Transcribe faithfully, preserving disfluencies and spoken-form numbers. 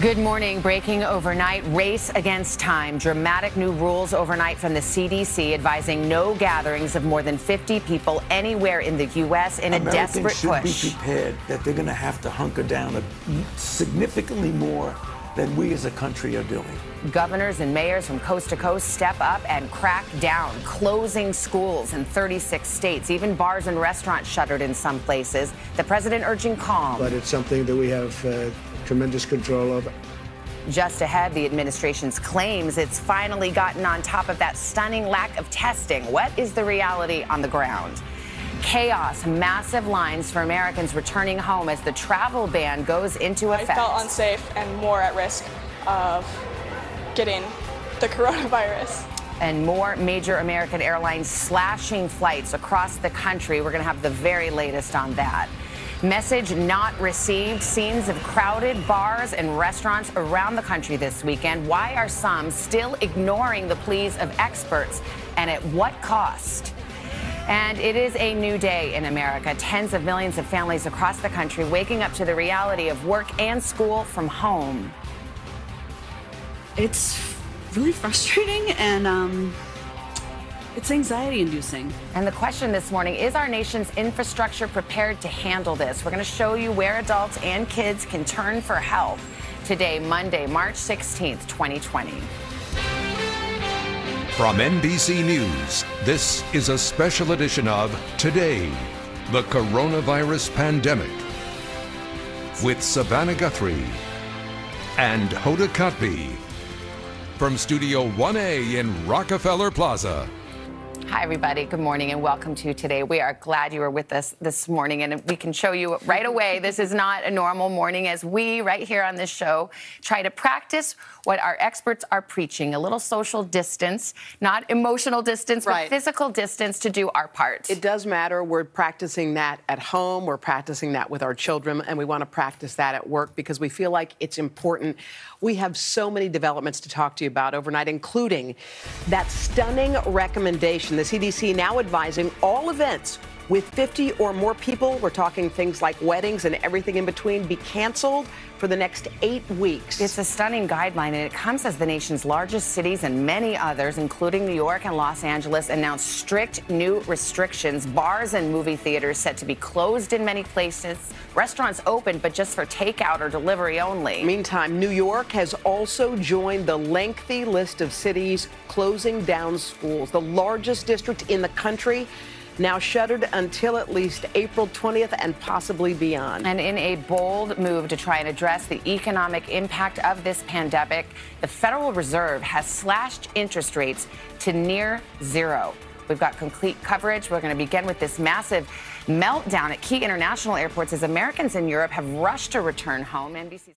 Good morning. Breaking overnight, race against time. Dramatic new rules overnight from the C D C advising no gatherings of more than fifty people anywhere in the U S in a desperate push. Americans should be prepared that they're going to have to hunker down significantly more than we as a country are doing. Governors and mayors from coast to coast step up and crack down, closing schools in thirty-six states, even bars and restaurants shuttered in some places. The president urging calm. But it's something that we have uh, tremendous control over. Just ahead, the administration's claims it's finally gotten on top of that stunning lack of testing. What is the reality on the ground? Chaos, massive lines for Americans returning home as the travel ban goes into effect. I felt unsafe and more at risk of getting the coronavirus. And more major American airlines slashing flights across the country. We're going to have the very latest on that. Message not received. Scenes of crowded bars and restaurants around the country this weekend. Why are some still ignoring the pleas of experts, and at what cost? And it is a new day in America. Tens of millions of families across the country waking up to the reality of work and school from home. It's really frustrating, and um, it's anxiety-inducing. And the question this morning, is our nation's infrastructure prepared to handle this? We're going to show you where adults and kids can turn for help. Today, Monday, March sixteenth, twenty twenty. From N B C News, this is a special edition of Today, the Coronavirus Pandemic, with Savannah Guthrie and Hoda Kotb from Studio one A in Rockefeller Plaza. Hi, everybody. Good morning and welcome to Today. We are glad you are with us this morning, and we can show you right away this is not a normal morning, as we right here on this show try to practice what our experts are preaching, a little social distance, not emotional distance, right, but physical distance to do our part. It does matter. We're practicing that at home. We're practicing that with our children, and we want to practice that at work because we feel like it's important. We have so many developments to talk to you about overnight, including that stunning recommendation. The C D C now advising all events with fifty or more people, we're talking things like weddings and everything in between, be canceled for the next eight weeks. It's a stunning guideline, and it comes as the nation's largest cities and many others, including New York and Los Angeles, announced strict new restrictions. Bars and movie theaters set to be closed in many places. Restaurants open, but just for takeout or delivery only. Meantime, New York has also joined the lengthy list of cities closing down schools. The largest district in the country now shuttered until at least April twentieth and possibly beyond. And in a bold move to try and address the economic impact of this pandemic, the Federal Reserve has slashed interest rates to near zero. We've got complete coverage. We're going to begin with this massive meltdown at key international airports as Americans in Europe have rushed to return home. N B C